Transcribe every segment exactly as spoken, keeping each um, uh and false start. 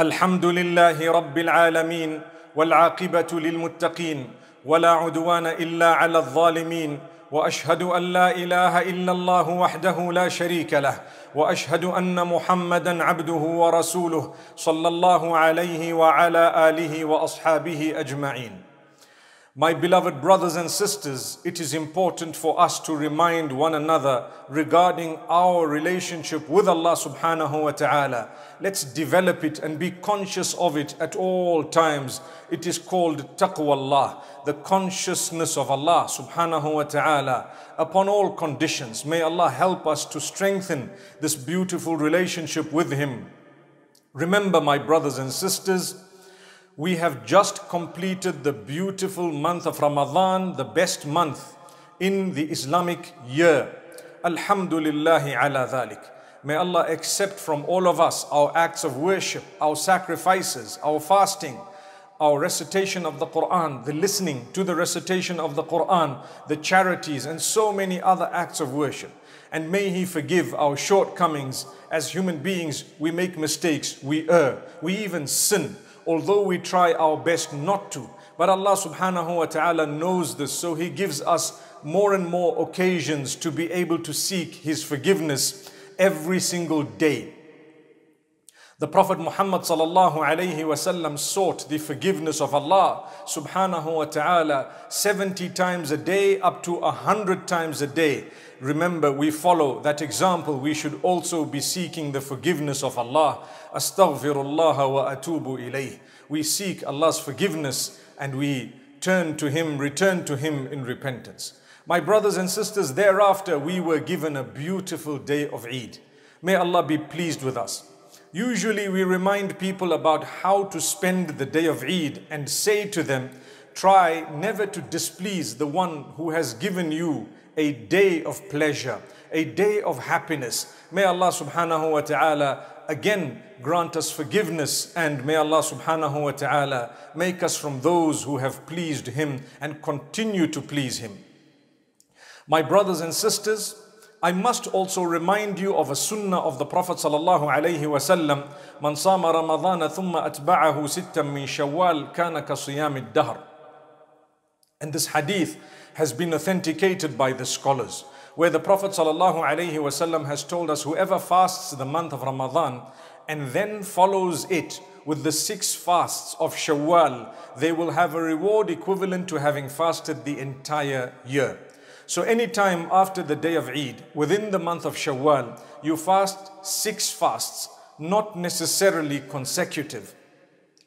الحمد لله رب العالمين، والعاقبة للمتقين، ولا عدوان إلا على الظالمين، وأشهد أن لا إله إلا الله وحده لا شريك له، وأشهد أن محمدًا عبده ورسوله صلى الله عليه وعلى آله وأصحابه أجمعين. My beloved brothers and sisters, it is important for us to remind one another regarding our relationship with Allah subhanahu wa ta'ala. Let's develop it and be conscious of it at all times. It is called taqwallah, the consciousness of Allah subhanahu wa ta'ala upon all conditions. May Allah help us to strengthen this beautiful relationship with Him. Remember, my brothers and sisters, we have just completed the beautiful month of Ramadan, the best month in the Islamic year. Alhamdulillahi ala dhalik. May Allah accept from all of us our acts of worship, our sacrifices, our fasting, our recitation of the Quran, the listening to the recitation of the Quran, the charities, and so many other acts of worship. And may He forgive our shortcomings. As human beings, we make mistakes, we err, we even sin, although we try our best not to. But Allah subhanahu wa ta'ala knows this, so He gives us more and more occasions to be able to seek His forgiveness every single day. The Prophet Muhammad sallallahu alayhi wa sallam sought the forgiveness of Allah subhanahu wa ta'ala seventy times a day up to one hundred times a day. Remember, we follow that example. We should also be seeking the forgiveness of Allah. Astaghfirullah wa atubu ilayh. We seek Allah's forgiveness and we turn to Him, return to Him in repentance. My brothers and sisters, thereafter we were given a beautiful day of Eid. May Allah be pleased with us. Usually we remind people about how to spend the day of Eid and say to them, try never to displease the one who has given you a day of pleasure, a day of happiness. May Allah subhanahu wa ta'ala again grant us forgiveness, and may Allah subhanahu wa ta'ala make us from those who have pleased Him and continue to please Him. My brothers and sisters, I must also remind you of a sunnah of the Prophet sallallahu alayhi wa sallam. Man sama ramadana thumma atba'ahu sittan min shawwal kana ka siyamid dahr. And this hadith has been authenticated by the scholars, where the Prophet ﷺ has told us, whoever fasts the month of Ramadan and then follows it with the six fasts of Shawwal, they will have a reward equivalent to having fasted the entire year. So any time after the day of Eid, within the month of Shawwal, you fast six fasts, not necessarily consecutive,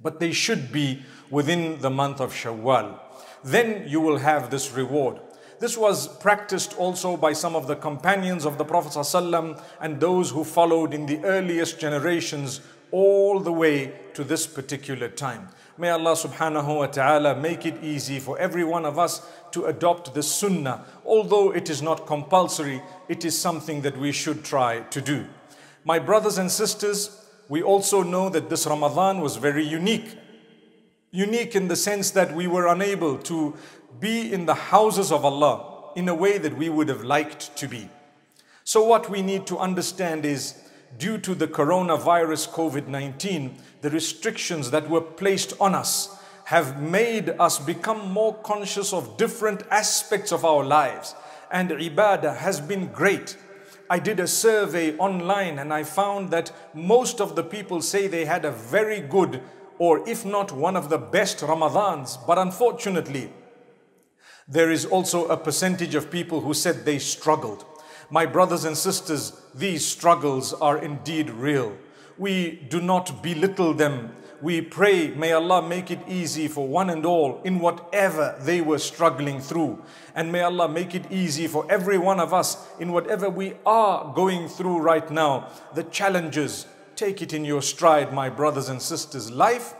but they should be within the month of Shawwal. Then you will have this reward. This was practiced also by some of the companions of the Prophet ﷺ and those who followed in the earliest generations all the way to this particular time. May Allah subhanahu wa ta'ala make it easy for every one of us to adopt this sunnah. Although it is not compulsory, it is something that we should try to do. My brothers and sisters, we also know that this Ramadan was very unique. Unique in the sense that we were unable to be in the houses of Allah in a way that we would have liked to be. So what we need to understand is, due to the coronavirus COVID nineteen, the restrictions that were placed on us have made us become more conscious of different aspects of our lives, and ibadah has been great. I did a survey online and I found that most of the people say they had a very good, or if not one of the best Ramadans. But unfortunately, there is also a percentage of people who said they struggled. My brothers and sisters, these struggles are indeed real. We do not belittle them. We pray, may Allah make it easy for one and all in whatever they were struggling through. And may Allah make it easy for every one of us in whatever we are going through right now, the challenges. Take it in your stride, my brothers and sisters. Life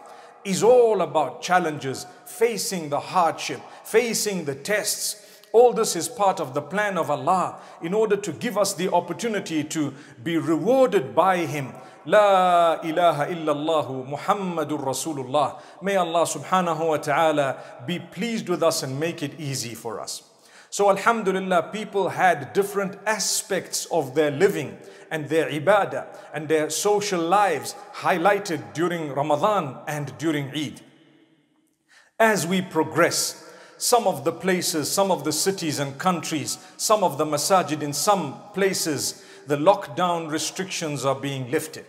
is all about challenges, facing the hardship, facing the tests. All this is part of the plan of Allah in order to give us the opportunity to be rewarded by Him. La ilaha illallah Muhammadur Rasulullah. May Allah subhanahu wa ta'ala be pleased with us and make it easy for us. So alhamdulillah, people had different aspects of their living and their ibadah and their social lives highlighted during Ramadan and during Eid. As we progress, some of the places, some of the cities and countries, some of the masajid in some places, the lockdown restrictions are being lifted.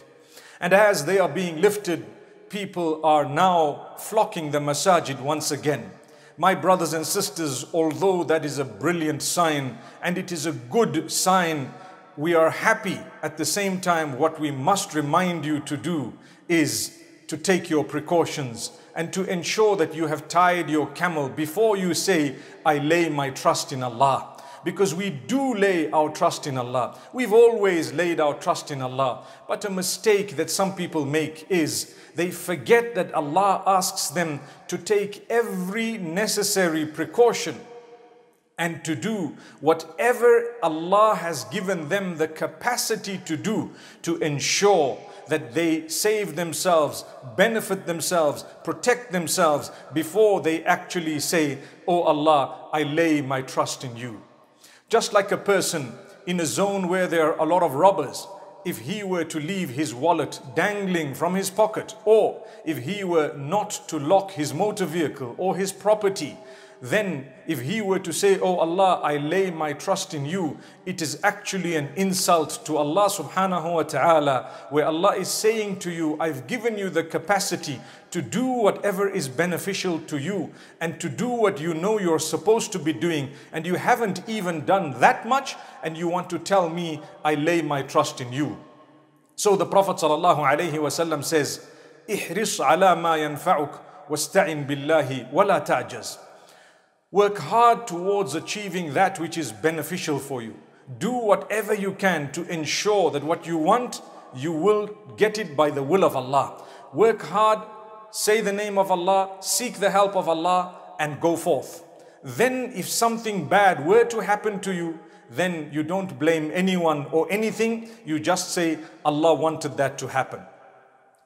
And as they are being lifted, people are now flocking the masajid once again. My brothers and sisters, although that is a brilliant sign and it is a good sign, we are happy. At the same time, what we must remind you to do is to take your precautions and to ensure that you have tied your camel before you say, I lay my trust in Allah. Because we do lay our trust in Allah. We've always laid our trust in Allah. But a mistake that some people make is they forget that Allah asks them to take every necessary precaution and to do whatever Allah has given them the capacity to do to ensure that they save themselves, benefit themselves, protect themselves before they actually say, Oh Allah, I lay my trust in you. Just like a person in a zone where there are a lot of robbers, if he were to leave his wallet dangling from his pocket, or if he were not to lock his motor vehicle or his property, then if he were to say, Oh Allah, I lay my trust in you, it is actually an insult to Allah subhanahu wa ta'ala, where Allah is saying to you, I've given you the capacity to do whatever is beneficial to you and to do what you know you're supposed to be doing, and you haven't even done that much, and you want to tell me, I lay my trust in you. So the Prophet sallallahu alayhi wa sallam says, Ihris ala ma yanfa'uk wasta'in billahi wa la ta'jaz. Work hard towards achieving that which is beneficial for you. Do whatever you can to ensure that what you want, you will get it by the will of Allah. Work hard. Say the name of Allah, seek the help of Allah, and go forth. Then if something bad were to happen to you, then you don't blame anyone or anything. You just say, Allah wanted that to happen.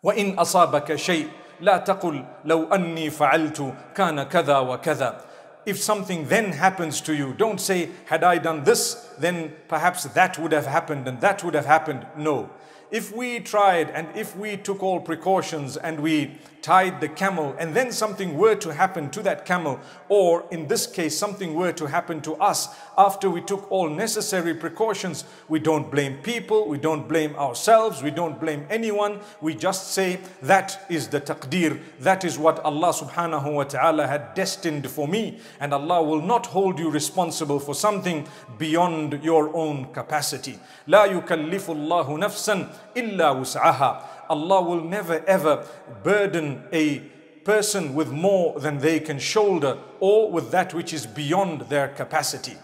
وَإِنْ أَصَابَكَ شَيْءٍ لَا تَقُلْ لَوْ أَنِّي فَعَلْتُ كَانَ كَذَا وَكَذَا. If something then happens to you, don't say, had I done this, then perhaps that would have happened and that would have happened. No. If we tried and if we took all precautions and we tied the camel and then something were to happen to that camel, or in this case something were to happen to us after we took all necessary precautions, we don't blame people, we don't blame ourselves, we don't blame anyone. We just say that is the taqdeer, that is what Allah subhanahu wa ta'ala had destined for me, and Allah will not hold you responsible for something beyond your own capacity. La yukallifu Allahu nafsan illa wus'aha. Allah will never ever burden a person with more than they can shoulder, or with that which is beyond their capacity.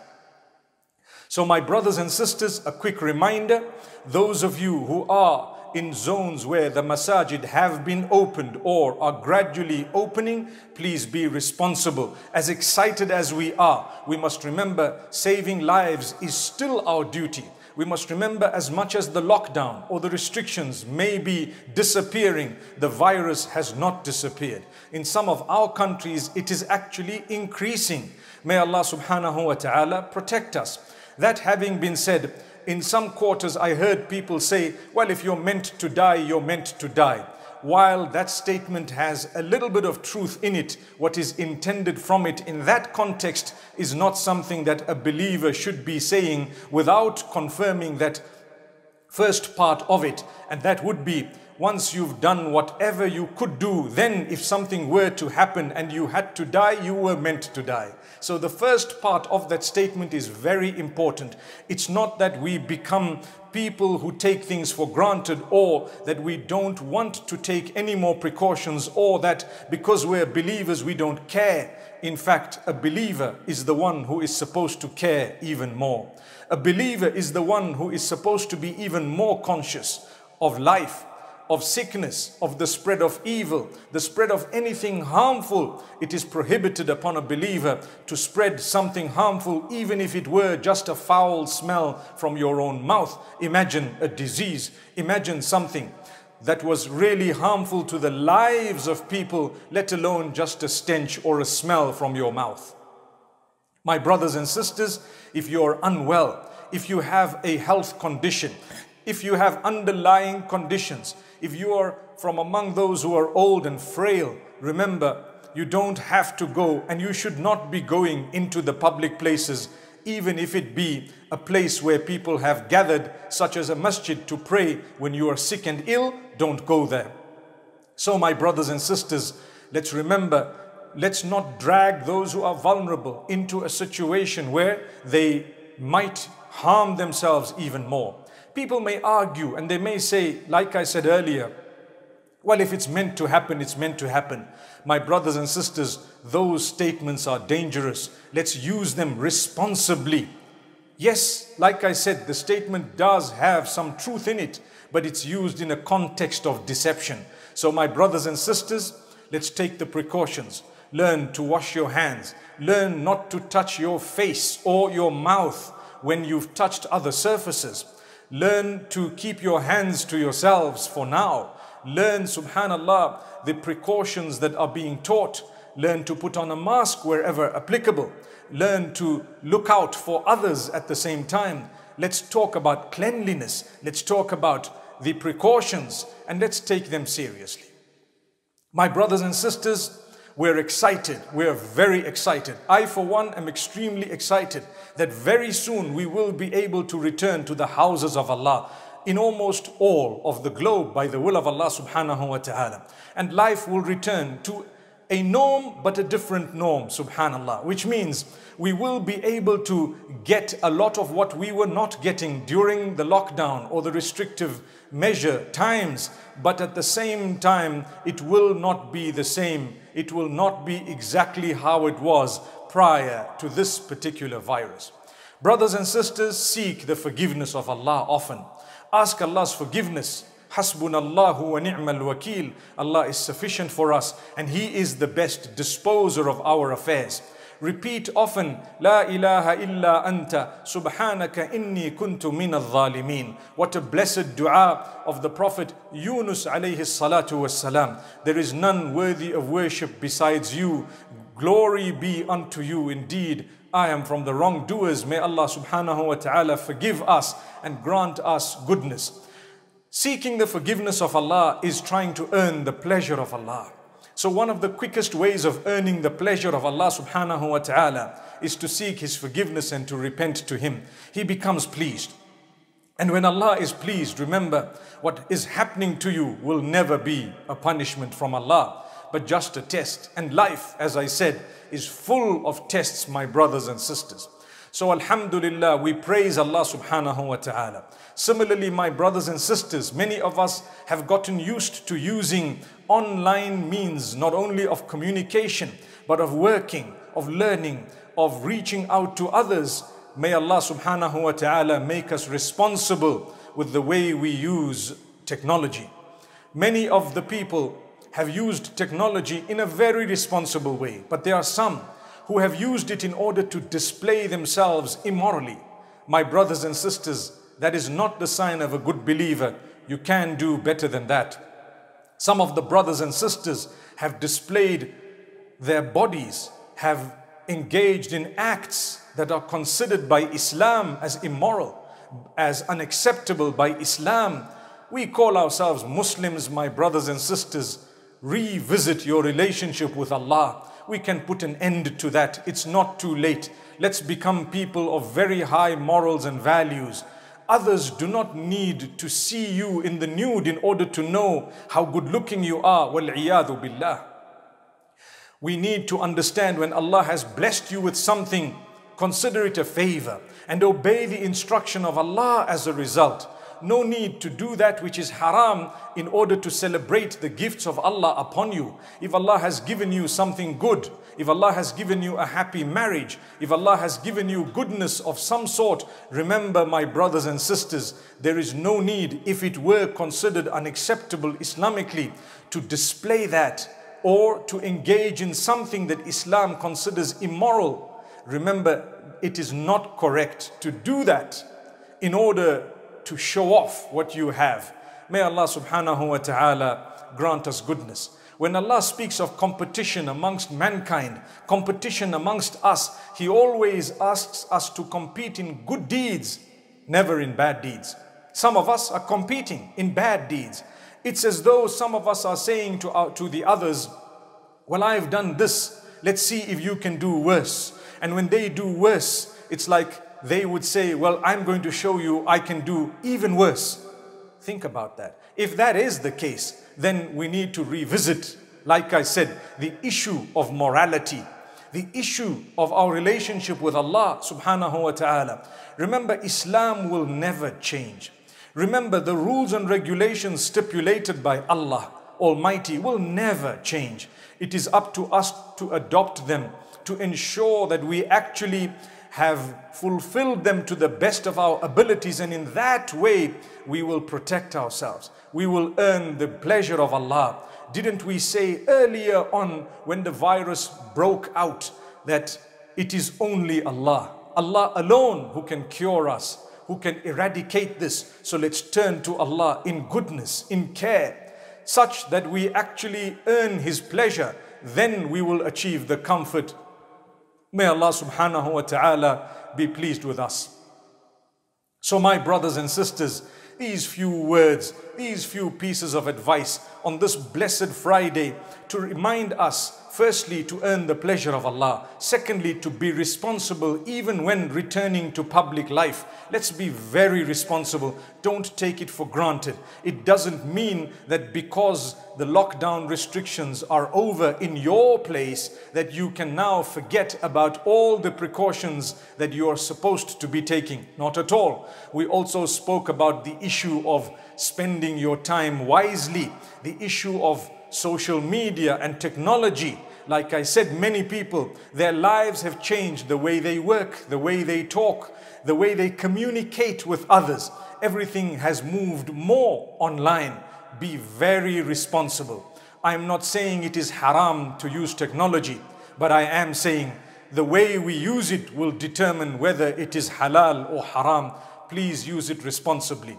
So my brothers and sisters, a quick reminder, those of you who are in zones where the masajid have been opened or are gradually opening, please be responsible. As excited as we are, we must remember saving lives is still our duty. We must remember, as much as the lockdown or the restrictions may be disappearing, the virus has not disappeared. In some of our countries, it is actually increasing. May Allah subhanahu wa ta'ala protect us. That having been said, in some quarters I heard people say, well, if you're meant to die, you're meant to die. While that statement has a little bit of truth in it, what is intended from it in that context is not something that a believer should be saying without confirming that first part of it. And that would be, once you've done whatever you could do, then if something were to happen and you had to die, you were meant to die. So the first part of that statement is very important. It's not that we become people who take things for granted, or that we don't want to take any more precautions, or that because we're believers we don't care. In fact, a believer is the one who is supposed to care even more. A believer is the one who is supposed to be even more conscious of life, of sickness, of the spread of evil, the spread of anything harmful. It is prohibited upon a believer to spread something harmful, even if it were just a foul smell from your own mouth. Imagine a disease, imagine something that was really harmful to the lives of people, let alone just a stench or a smell from your mouth. My brothers and sisters, if you are unwell, if you have a health condition, if you have underlying conditions, if you are from among those who are old and frail, remember, you don't have to go, and you should not be going into the public places, even if it be a place where people have gathered, such as a masjid, to pray. When you are sick and ill, don't go there. So my brothers and sisters, let's remember, let's not drag those who are vulnerable into a situation where they might harm themselves even more. People may argue and they may say, like I said earlier, well, if it's meant to happen, it's meant to happen. My brothers and sisters, those statements are dangerous. Let's use them responsibly. Yes, like I said, the statement does have some truth in it, but it's used in a context of deception. So my brothers and sisters, let's take the precautions. Learn to wash your hands. Learn not to touch your face or your mouth when you've touched other surfaces. Learn to keep your hands to yourselves for now. Learn, subhanallah, the precautions that are being taught. Learn to put on a mask wherever applicable. Learn to look out for others at the same time. Let's talk about cleanliness. Let's talk about the precautions, and let's take them seriously. My brothers and sisters, we're excited. We're very excited. I, for one, am extremely excited that very soon we will be able to return to the houses of Allah in almost all of the globe by the will of Allah subhanahu wa ta'ala. And life will return to a norm, but a different norm, subhanallah, which means we will be able to get a lot of what we were not getting during the lockdown or the restrictive measure times, but at the same time, it will not be the same. It will not be exactly how it was prior to this particular virus. Brothers and sisters, seek the forgiveness of Allah often. Ask Allah's forgiveness. Hasbunallahu wa ni'mal wakil. Allah is sufficient for us, and He is the best disposer of our affairs. Repeat often, La ilaha illa anta, subhanaka inni kuntu minadh zalimin. What a blessed dua of the Prophet Yunus alayhi salatu wassalam. There is none worthy of worship besides you. Glory be unto you indeed. I am from the wrongdoers. May Allah subhanahu wa ta'ala forgive us and grant us goodness. Seeking the forgiveness of Allah is trying to earn the pleasure of Allah. So one of the quickest ways of earning the pleasure of Allah subhanahu wa ta'ala is to seek His forgiveness and to repent to Him. He becomes pleased. And when Allah is pleased, remember, what is happening to you will never be a punishment from Allah, but just a test. And life, as I said, is full of tests, my brothers and sisters. So alhamdulillah, we praise Allah subhanahu wa ta'ala. Similarly, my brothers and sisters, many of us have gotten used to using online means, not only of communication, but of working, of learning, of reaching out to others. May Allah subhanahu wa ta'ala make us responsible with the way we use technology. Many of the people have used technology in a very responsible way, but there are some who have used it in order to display themselves immorally. My brothers and sisters, that is not the sign of a good believer. You can do better than that. Some of the brothers and sisters have displayed their bodies, have engaged in acts that are considered by Islam as immoral, as unacceptable by Islam. We call ourselves Muslims, my brothers and sisters. Revisit your relationship with Allah. We can put an end to that. It's not too late. Let's become people of very high morals and values. Others do not need to see you in the nude in order to know how good looking you are. Wal-iyadhu billah. We need to understand, when Allah has blessed you with something, consider it a favor and obey the instruction of Allah as a result. No need to do that which is haram in order to celebrate the gifts of Allah upon you. If Allah has given you something good, if Allah has given you a happy marriage, if Allah has given you goodness of some sort, remember, my brothers and sisters, there is no need, if it were considered unacceptable Islamically, to display that or to engage in something that Islam considers immoral. Remember, it is not correct to do that in order to show off what you have. May Allah subhanahu wa ta'ala grant us goodness. When Allah speaks of competition amongst mankind, competition amongst us, He always asks us to compete in good deeds, never in bad deeds. Some of us are competing in bad deeds. It's as though some of us are saying to, our, to the others, well, I've done this, let's see if you can do worse. And when they do worse, it's like they would say, well, I'm going to show you I can do even worse. Think about that. If that is the case, then we need to revisit, like I said, the issue of morality, the issue of our relationship with Allah subhanahu wa ta'ala. Remember, Islam will never change. Remember, the rules and regulations stipulated by Allah Almighty will never change. It is up to us to adopt them, to ensure that we actually have fulfilled them to the best of our abilities, and in that way we will protect ourselves. We will earn the pleasure of Allah. Didn't we say earlier on when the virus broke out that it is only Allah, Allah alone who can cure us, who can eradicate this? So let's turn to Allah in goodness, in care, such that we actually earn His pleasure. Then we will achieve the comfort. May Allah subhanahu wa ta'ala be pleased with us. So my brothers and sisters, these few words, these few pieces of advice on this blessed Friday to remind us, firstly, to earn the pleasure of Allah. Secondly, to be responsible even when returning to public life. Let's be very responsible. Don't take it for granted. It doesn't mean that because the lockdown restrictions are over in your place that you can now forget about all the precautions that you are supposed to be taking. Not at all. We also spoke about the issue of spending your time wisely, the issue of social media and technology. Like I said, many people, their lives have changed, the way they work, the way they talk, the way they communicate with others. Everything has moved more online. Be very responsible. I'm not saying it is haram to use technology, but I am saying the way we use it will determine whether it is halal or haram. Please use it responsibly.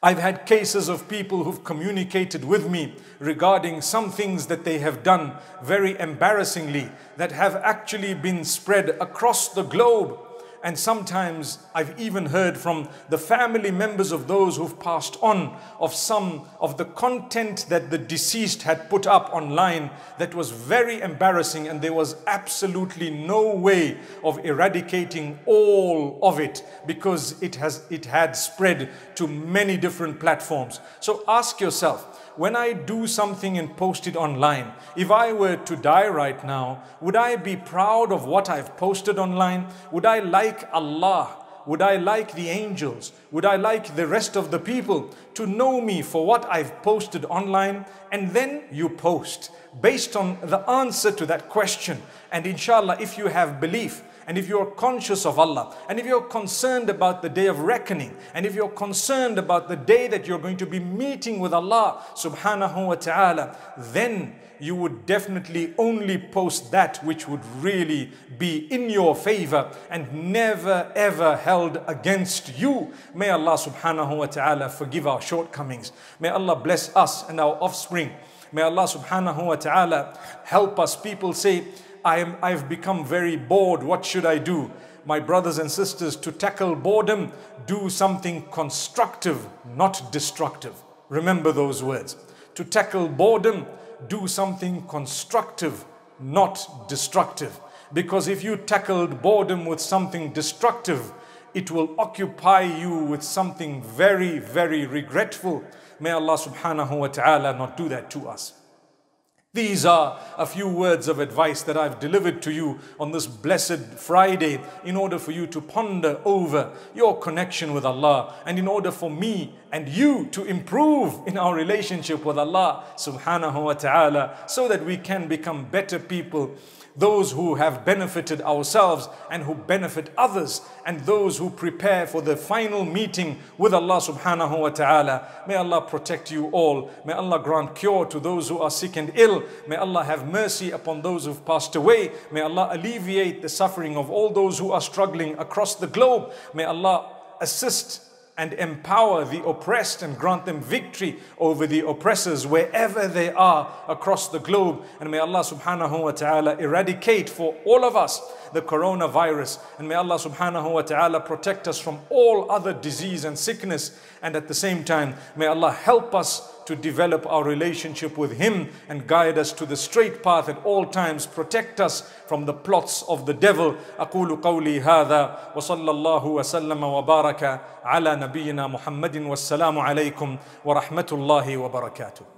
I've had cases of people who've communicated with me regarding some things that they have done very embarrassingly that have actually been spread across the globe. And sometimes I've even heard from the family members of those who've passed on of some of the content that the deceased had put up online that was very embarrassing, and there was absolutely no way of eradicating all of it because it has it had spread to many different platforms. So ask yourself, when I do something and post it online, if I were to die right now, would I be proud of what I've posted online? Would I like Allah? Would I like the angels? Would I like the rest of the people to know me for what I've posted online? And then you post based on the answer to that question. And inshallah, if you have belief, and if you're conscious of Allah, and if you're concerned about the day of reckoning, and if you're concerned about the day that you're going to be meeting with Allah subhanahu wa ta'ala, then you would definitely only post that which would really be in your favor and never ever held against you. May Allah subhanahu wa ta'ala forgive our shortcomings. May Allah bless us and our offspring. May Allah subhanahu wa ta'ala help us. People say, I am, I've become very bored. What should I do? My brothers and sisters, to tackle boredom, do something constructive, not destructive. Remember those words. To tackle boredom, do something constructive, not destructive. Because if you tackled boredom with something destructive, it will occupy you with something very, very regretful. May Allah subhanahu wa ta'ala not do that to us. These are a few words of advice that I've delivered to you on this blessed Friday in order for you to ponder over your connection with Allah, and in order for me and you to improve in our relationship with Allah subhanahu wa ta'ala, so that we can become better people, those who have benefited ourselves and who benefit others, and those who prepare for the final meeting with Allah subhanahu wa ta'ala. May Allah protect you all. May Allah grant cure to those who are sick and ill. May Allah have mercy upon those who've passed away. May Allah alleviate the suffering of all those who are struggling across the globe. May Allah assist and empower the oppressed and grant them victory over the oppressors wherever they are across the globe. And may Allah subhanahu wa ta'ala eradicate for all of us the coronavirus. And may Allah subhanahu wa ta'ala protect us from all other disease and sickness. And at the same time, may Allah help us to develop our relationship with Him and guide us to the straight path at all times. Protect us from the plots of the devil. أقول قولي هذا وصلى الله وسلم وبارك على نبينا محمد والسلام عليكم ورحمة الله وبركاته.